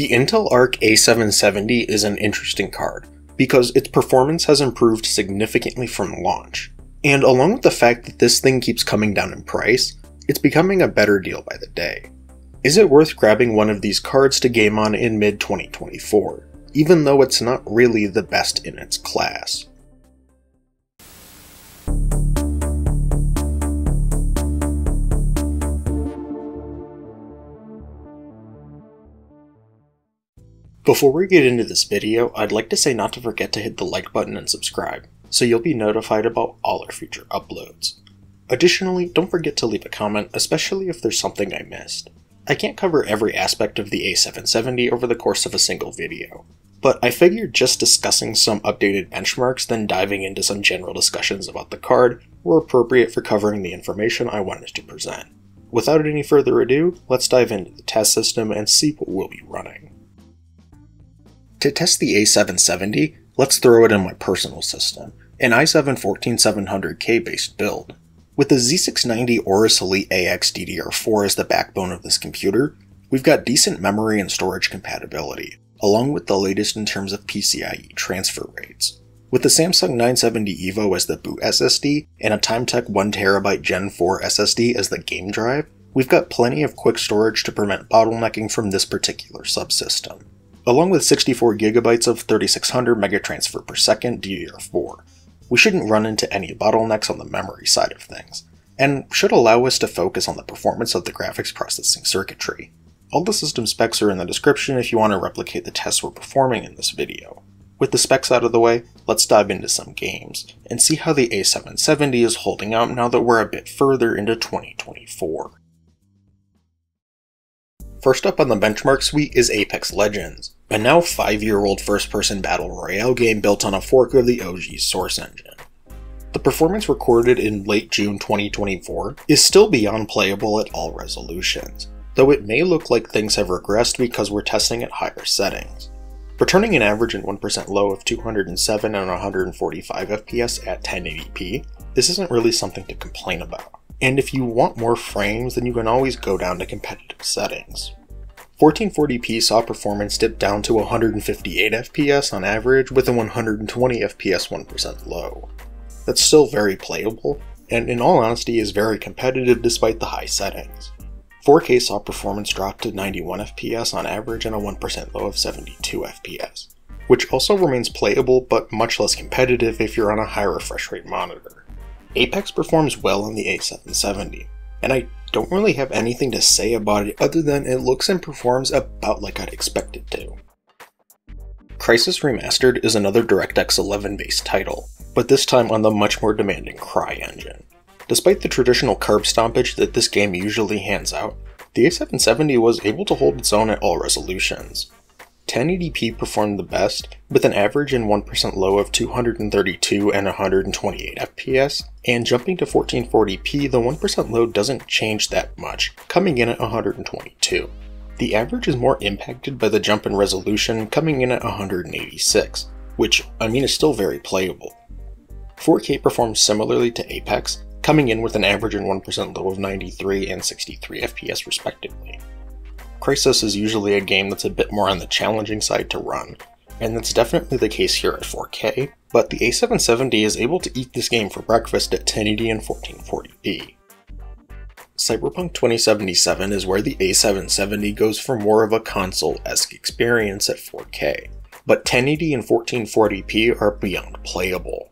The Intel Arc A770 is an interesting card because its performance has improved significantly from launch, and along with the fact that this thing keeps coming down in price, it's becoming a better deal by the day. Is it worth grabbing one of these cards to game on in mid-2024, even though it's not really the best in its class? Before we get into this video, I'd like to say not to forget to hit the like button and subscribe, so you'll be notified about all our future uploads. Additionally, don't forget to leave a comment, especially if there's something I missed. I can't cover every aspect of the A770 over the course of a single video, but I figured just discussing some updated benchmarks then diving into some general discussions about the card were appropriate for covering the information I wanted to present. Without any further ado, let's dive into the test system and see what we'll be running. To test the A770, let's throw it in my personal system, an i7-14700K based build. With the Z690 Aorus Elite AX DDR4 as the backbone of this computer, we've got decent memory and storage compatibility, along with the latest in terms of PCIe transfer rates. With the Samsung 970 EVO as the boot SSD, and a Timetec 1TB Gen 4 SSD as the game drive, we've got plenty of quick storage to prevent bottlenecking from this particular subsystem, along with 64GB of 3600 megatransfer per second DDR4. We shouldn't run into any bottlenecks on the memory side of things, and should allow us to focus on the performance of the graphics processing circuitry. All the system specs are in the description if you want to replicate the tests we're performing in this video. With the specs out of the way, let's dive into some games, and see how the A770 is holding up now that we're a bit further into 2024. First up on the benchmark suite is Apex Legends, a now 5-year-old first-person battle royale game built on a fork of the OG's Source engine. The performance recorded in late June 2024 is still beyond playable at all resolutions, though it may look like things have regressed because we're testing at higher settings, returning an average and 1% low of 207 and 145 FPS at 1080p. This isn't really something to complain about, and if you want more frames, then you can always go down to competitive settings. 1440p saw performance dip down to 158 FPS on average with a 120 FPS 1% low. That's still very playable, and in all honesty is very competitive despite the high settings. 4K saw performance drop to 91 FPS on average and a 1% low of 72 FPS, which also remains playable but much less competitive if you're on a high refresh rate monitor. Apex performs well on the A770, and I don't really have anything to say about it other than it looks and performs about like I'd expect it to. Crysis Remastered is another DirectX 11 based title, but this time on the much more demanding Cry engine. Despite the traditional curb stompage that this game usually hands out, the A770 was able to hold its own at all resolutions. 1080p performed the best, with an average and 1% low of 232 and 128 FPS, and jumping to 1440p, the 1% low doesn't change that much, coming in at 122. The average is more impacted by the jump in resolution, coming in at 186, which, I mean, is still very playable. 4K performs similarly to Apex, coming in with an average and 1% low of 93 and 63 FPS respectively. Crysis is usually a game that's a bit more on the challenging side to run, and that's definitely the case here at 4K, but the A770 is able to eat this game for breakfast at 1080 and 1440p. Cyberpunk 2077 is where the A770 goes for more of a console-esque experience at 4K, but 1080 and 1440p are beyond playable.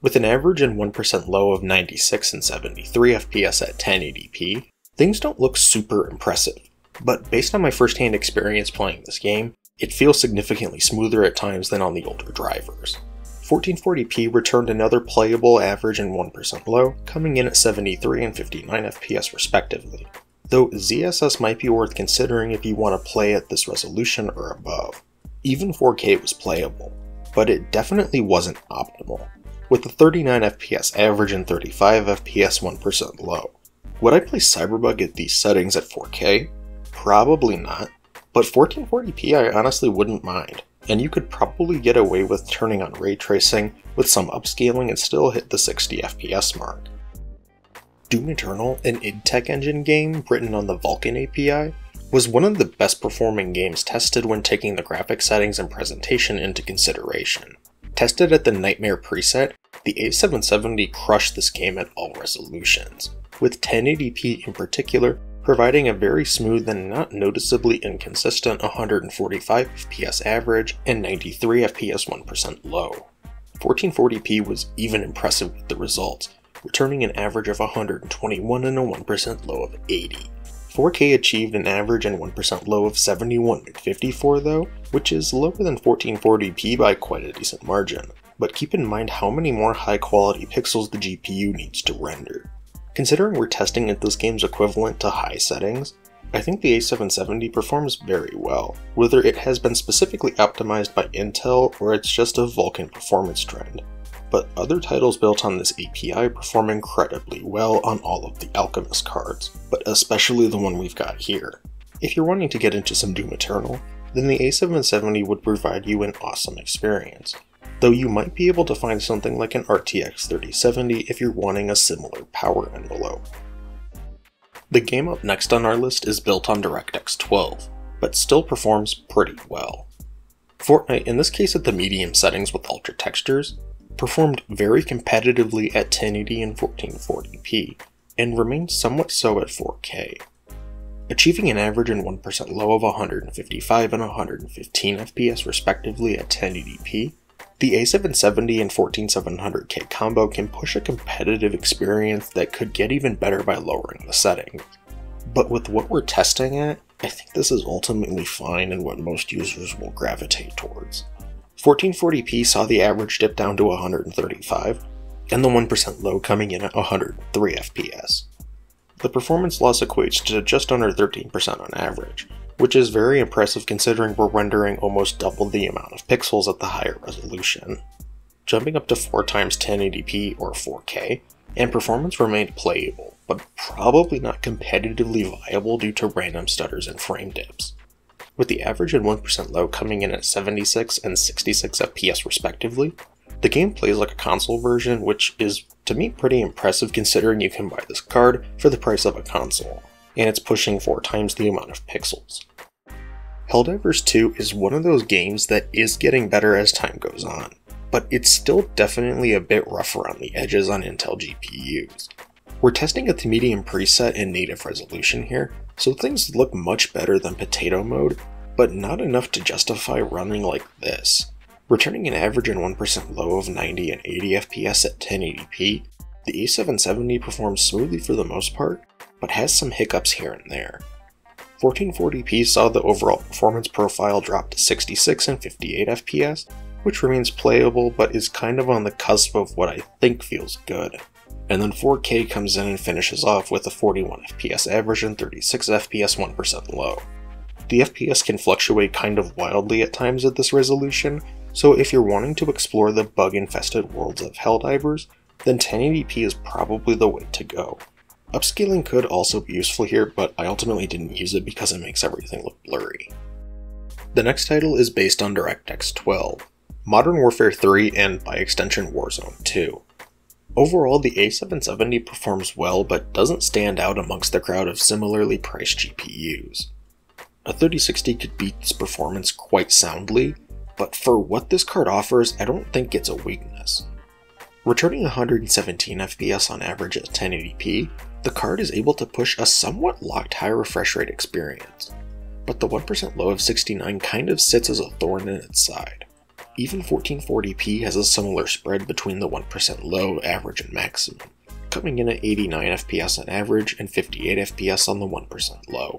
With an average and 1% low of 96 and 73 FPS at 1080p, things don't look super impressive, but based on my first-hand experience playing this game, it feels significantly smoother at times than on the older drivers. 1440p returned another playable average and 1% low, coming in at 73 and 59 FPS respectively, though ZSS might be worth considering if you want to play at this resolution or above. Even 4K was playable, but it definitely wasn't optimal, with a 39 FPS average and 35 FPS 1% low. Would I play Cyberbug at these settings at 4K? Probably not, but 1440p I honestly wouldn't mind, and you could probably get away with turning on ray tracing with some upscaling and still hit the 60fps mark. Doom Eternal, an id Tech engine game written on the Vulkan API, was one of the best performing games tested when taking the graphic settings and presentation into consideration. Tested at the Nightmare preset, the A770 crushed this game at all resolutions, with 1080p in particular providing a very smooth and not noticeably inconsistent 145 FPS average and 93 FPS 1% low. 1440p was even impressive with the results, returning an average of 121 and a 1% low of 80. 4K achieved an average and 1% low of 71 and 54 though, which is lower than 1440p by quite a decent margin, but keep in mind how many more high quality pixels the GPU needs to render. Considering we're testing at this game's equivalent to high settings, I think the A770 performs very well, whether it has been specifically optimized by Intel or it's just a Vulkan performance trend. But other titles built on this API perform incredibly well on all of the Alchemist cards, but especially the one we've got here. If you're wanting to get into some Doom Eternal, then the A770 would provide you an awesome experience, though you might be able to find something like an RTX 3070 if you're wanting a similar power envelope. The game up next on our list is built on DirectX 12, but still performs pretty well. Fortnite, in this case at the medium settings with ultra textures, performed very competitively at 1080 and 1440p, and remained somewhat so at 4K, achieving an average and 1% low of 155 and 115 FPS respectively at 1080p. The A770 and 14700K combo can push a competitive experience that could get even better by lowering the setting. But with what we're testing at, I think this is ultimately fine and what most users will gravitate towards. 1440p saw the average dip down to 135, and the 1% low coming in at 103 FPS. The performance loss equates to just under 13% on average, which is very impressive considering we're rendering almost double the amount of pixels at the higher resolution. Jumping up to 4x 1080p or 4K, and performance remained playable, but probably not competitively viable due to random stutters and frame dips, with the average and 1% low coming in at 76 and 66 FPS respectively. The game plays like a console version, which is to me pretty impressive considering you can buy this card for the price of a console, and it's pushing 4x the amount of pixels. Helldivers 2 is one of those games that is getting better as time goes on, but it's still definitely a bit rough around the edges on Intel GPUs. We're testing at the medium preset and native resolution here, so things look much better than potato mode, but not enough to justify running like this. Returning an average and 1% low of 90 and 80 FPS at 1080p, the A770 performs smoothly for the most part, but has some hiccups here and there. 1440p saw the overall performance profile drop to 66 and 58 FPS, which remains playable but is kind of on the cusp of what I think feels good. And then 4K comes in and finishes off with a 41 FPS average and 36 FPS 1% low. The FPS can fluctuate kind of wildly at times at this resolution, so if you're wanting to explore the bug-infested worlds of Helldivers, then 1080p is probably the way to go. Upscaling could also be useful here, but I ultimately didn't use it because it makes everything look blurry. The next title is based on DirectX 12, Modern Warfare 3, and by extension Warzone 2. Overall, the A770 performs well but doesn't stand out amongst the crowd of similarly priced GPUs. A 3060 could beat this performance quite soundly, but for what this card offers, I don't think it's a weakness. Returning 117 FPS on average at 1080p, the card is able to push a somewhat locked high refresh rate experience, but the 1% low of 69 kind of sits as a thorn in its side. Even 1440p has a similar spread between the 1% low, average, and maximum, coming in at 89 FPS on average and 58 FPS on the 1% low.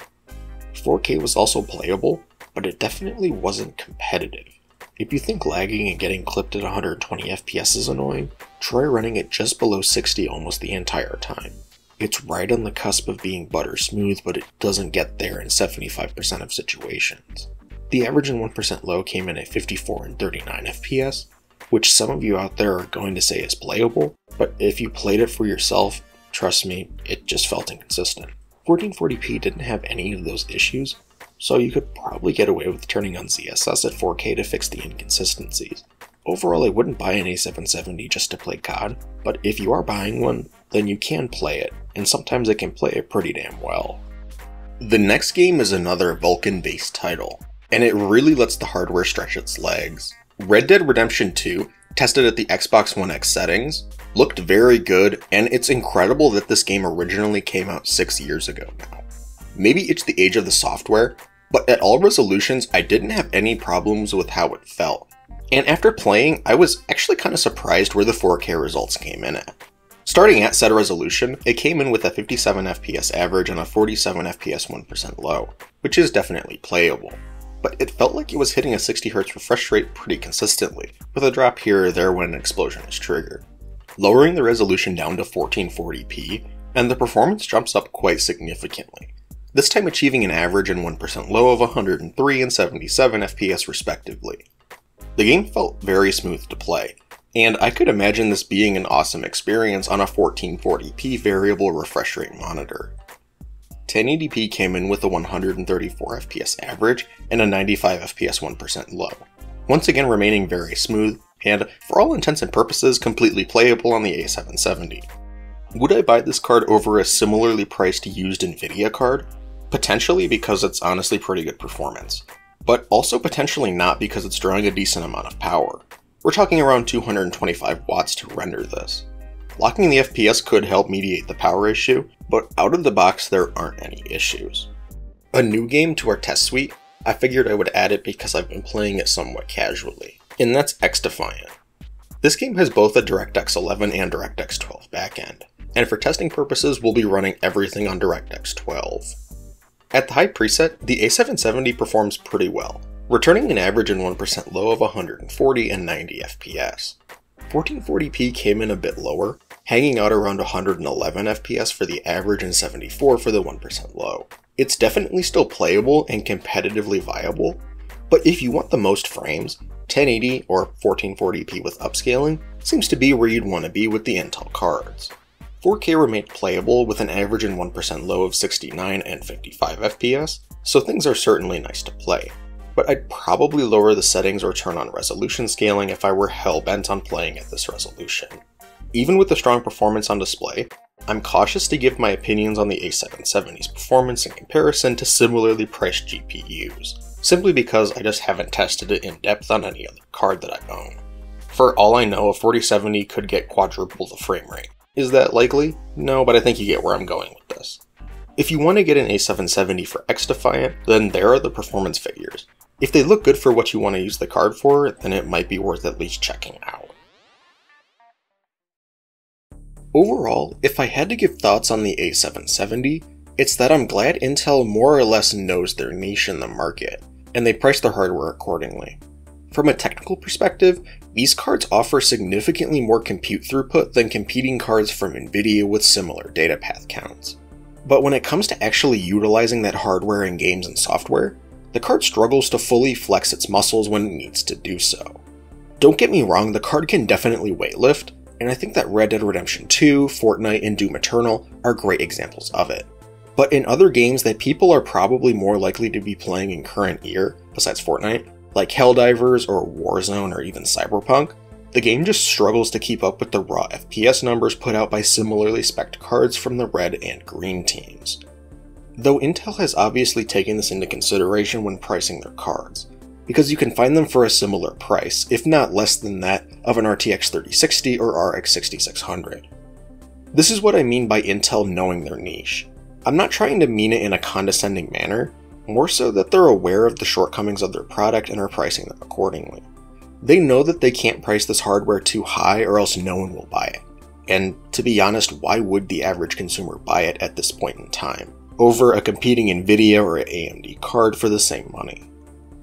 4K was also playable, but it definitely wasn't competitive. If you think lagging and getting clipped at 120 FPS is annoying, try running it just below 60 almost the entire time. It's right on the cusp of being butter smooth, but it doesn't get there in 75% of situations. The average and 1% low came in at 54 and 39 FPS, which some of you out there are going to say is playable, but if you played it for yourself, trust me, it just felt inconsistent. 1440p didn't have any of those issues, so you could probably get away with turning on ZSS at 4K to fix the inconsistencies. Overall, I wouldn't buy an A770 just to play COD, but if you are buying one, then you can play it, and sometimes it can play it pretty damn well. The next game is another Vulkan-based title, and it really lets the hardware stretch its legs. Red Dead Redemption 2, tested at the Xbox One X settings, looked very good, and it's incredible that this game originally came out 6 years ago now. Maybe it's the age of the software, but at all resolutions I didn't have any problems with how it felt. And after playing, I was actually kind of surprised where the 4K results came in at. Starting at set resolution, it came in with a 57 FPS average and a 47 FPS 1% low, which is definitely playable. But it felt like it was hitting a 60Hz refresh rate pretty consistently, with a drop here or there when an explosion is triggered. Lowering the resolution down to 1440p, and the performance jumps up quite significantly, this time achieving an average and 1% low of 103 and 77 FPS respectively. The game felt very smooth to play, and I could imagine this being an awesome experience on a 1440p variable refresh rate monitor. 1080p came in with a 134 FPS average and a 95 FPS 1% low, once again remaining very smooth and, for all intents and purposes, completely playable on the A770. Would I buy this card over a similarly priced used Nvidia card? Potentially, because it's honestly pretty good performance, but also potentially not because it's drawing a decent amount of power. We're talking around 225 watts to render this. Locking the FPS could help mediate the power issue, but out of the box there aren't any issues. A new game to our test suite, I figured I would add it because I've been playing it somewhat casually, and that's X Defiant. This game has both a DirectX 11 and DirectX 12 backend, and for testing purposes we'll be running everything on DirectX 12. At the high preset, the A770 performs pretty well, returning an average and 1% low of 140 and 90 FPS. 1440p came in a bit lower, hanging out around 111 FPS for the average and 74 for the 1% low. It's definitely still playable and competitively viable, but if you want the most frames, 1080 or 1440p with upscaling seems to be where you'd want to be with the Intel cards. 4K remained playable with an average and 1% low of 69 and 55 FPS, so things are certainly nice to play. But I'd probably lower the settings or turn on resolution scaling if I were hell-bent on playing at this resolution. Even with the strong performance on display, I'm cautious to give my opinions on the A770's performance in comparison to similarly priced GPUs, simply because I just haven't tested it in depth on any other card that I own. For all I know, a 4070 could get quadruple the frame rate. Is that likely? No, but I think you get where I'm going with this. If you want to get an A770 for X Defiant, then there are the performance figures. If they look good for what you want to use the card for, then it might be worth at least checking out. Overall, if I had to give thoughts on the A770, it's that I'm glad Intel more or less knows their niche in the market, and they price their hardware accordingly. From a technical perspective, these cards offer significantly more compute throughput than competing cards from Nvidia with similar data path counts. But when it comes to actually utilizing that hardware in games and software, the card struggles to fully flex its muscles when it needs to do so. Don't get me wrong, the card can definitely weightlift, and I think that Red Dead Redemption 2, Fortnite, and Doom Eternal are great examples of it. But in other games that people are probably more likely to be playing in current year, besides Fortnite, like Helldivers or Warzone or even Cyberpunk, the game just struggles to keep up with the raw FPS numbers put out by similarly spec'd cards from the red and green teams. Though Intel has obviously taken this into consideration when pricing their cards, because you can find them for a similar price, if not less than that, of an RTX 3060 or RX 5600. This is what I mean by Intel knowing their niche. I'm not trying to mean it in a condescending manner, more so that they're aware of the shortcomings of their product and are pricing them accordingly. They know that they can't price this hardware too high or else no one will buy it. And to be honest, why would the average consumer buy it at this point in time, over a competing Nvidia or AMD card for the same money?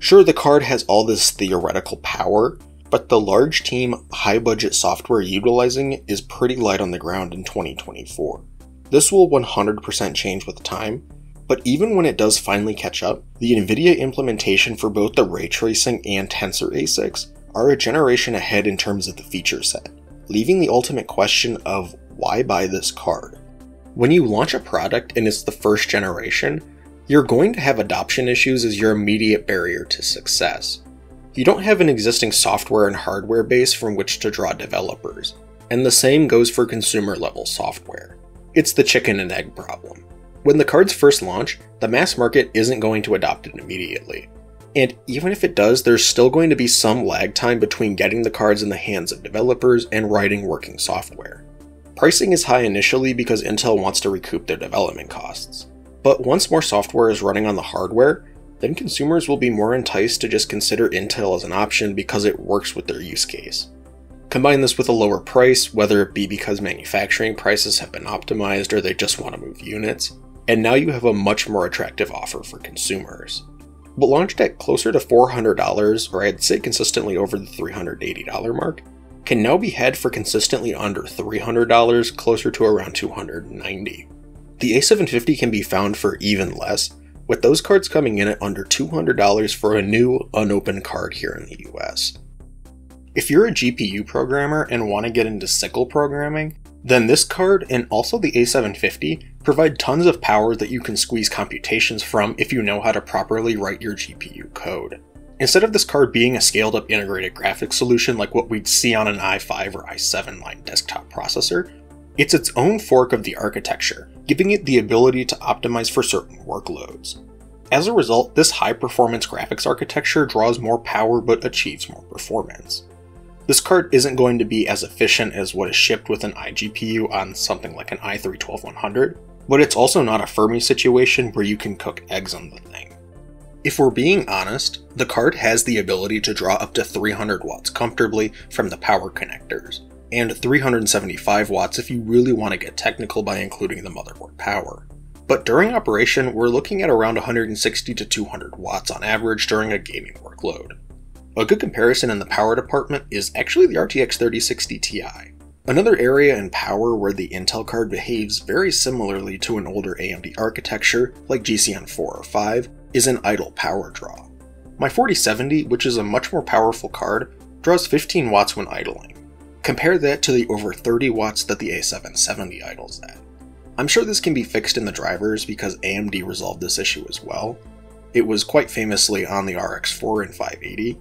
Sure, the card has all this theoretical power, but the large team, high budget software utilizing it is pretty light on the ground in 2024. This will 100% change with time, but even when it does finally catch up, the Nvidia implementation for both the ray tracing and tensor ASICs are a generation ahead in terms of the feature set, leaving the ultimate question of why buy this card? When you launch a product and it's the first generation, you're going to have adoption issues as your immediate barrier to success. You don't have an existing software and hardware base from which to draw developers, and the same goes for consumer level software. It's the chicken and egg problem. When the cards first launch, the mass market isn't going to adopt it immediately. And even if it does, there's still going to be some lag time between getting the cards in the hands of developers and writing working software. Pricing is high initially because Intel wants to recoup their development costs. But once more software is running on the hardware, then consumers will be more enticed to just consider Intel as an option because it works with their use case. Combine this with a lower price, whether it be because manufacturing prices have been optimized or they just want to move units, and now you have a much more attractive offer for consumers. But launched at closer to $400, or I'd say consistently over the $380 mark, can now be had for consistently under $300, closer to around $290. The A750 can be found for even less, with those cards coming in at under $200 for a new, unopened card here in the US. If you're a GPU programmer and want to get into sickle programming, then this card, and also the A750, provide tons of power that you can squeeze computations from if you know how to properly write your GPU code. Instead of this card being a scaled-up integrated graphics solution like what we'd see on an i5 or i7-line desktop processor, it's its own fork of the architecture, giving it the ability to optimize for certain workloads. As a result, this high-performance graphics architecture draws more power but achieves more performance. This card isn't going to be as efficient as what is shipped with an iGPU on something like an i3-12100, but it's also not a Fermi situation where you can cook eggs on the thing. If we're being honest, the card has the ability to draw up to 300 watts comfortably from the power connectors, and 375 watts if you really want to get technical by including the motherboard power. But during operation, we're looking at around 160 to 200 watts on average during a gaming workload. A good comparison in the power department is actually the RTX 3060 Ti, another area in power where the Intel card behaves very similarly to an older AMD architecture, like GCN 4 or 5, is an idle power draw. My 4070, which is a much more powerful card, draws 15 watts when idling. Compare that to the over 30 watts that the A770 idles at. I'm sure this can be fixed in the drivers because AMD resolved this issue as well. It was quite famously on the RX 4 and 580,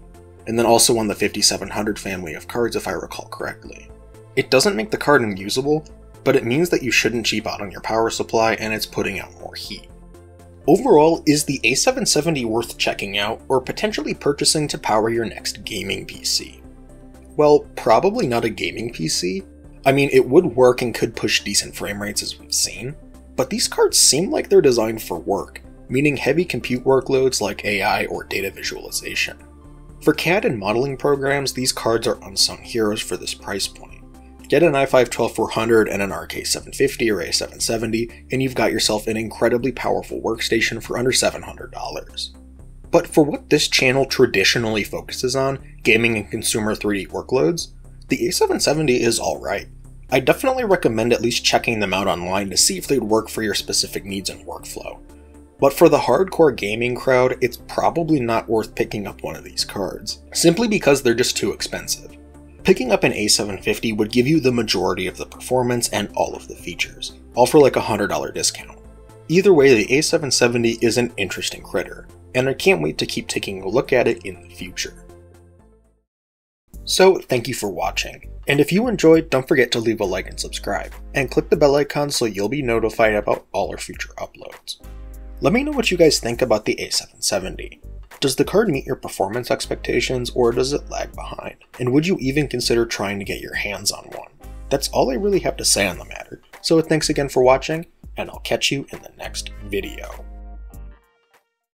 and then also on the 5700 family of cards if I recall correctly. It doesn't make the card unusable, but it means that you shouldn't cheap out on your power supply and it's putting out more heat. Overall, is the A770 worth checking out or potentially purchasing to power your next gaming PC? Well, probably not a gaming PC. I mean, it would work and could push decent frame rates as we've seen, but these cards seem like they're designed for work, meaning heavy compute workloads like AI or data visualization. For CAD and modeling programs, these cards are unsung heroes for this price point. Get an i5-12400 and an Arc A750 or A770, and you've got yourself an incredibly powerful workstation for under $700. But for what this channel traditionally focuses on, gaming and consumer 3D workloads, the A770 is alright. I definitely recommend at least checking them out online to see if they'd work for your specific needs and workflow. But for the hardcore gaming crowd, it's probably not worth picking up one of these cards, simply because they're just too expensive. Picking up an A750 would give you the majority of the performance and all of the features, all for like a $100 discount. Either way, the A770 is an interesting critter, and I can't wait to keep taking a look at it in the future. So thank you for watching, and if you enjoyed, don't forget to leave a like and subscribe, and click the bell icon so you'll be notified about all our future uploads. Let me know what you guys think about the A770. Does the card meet your performance expectations or does it lag behind? And would you even consider trying to get your hands on one? That's all I really have to say on the matter, so thanks again for watching, and I'll catch you in the next video.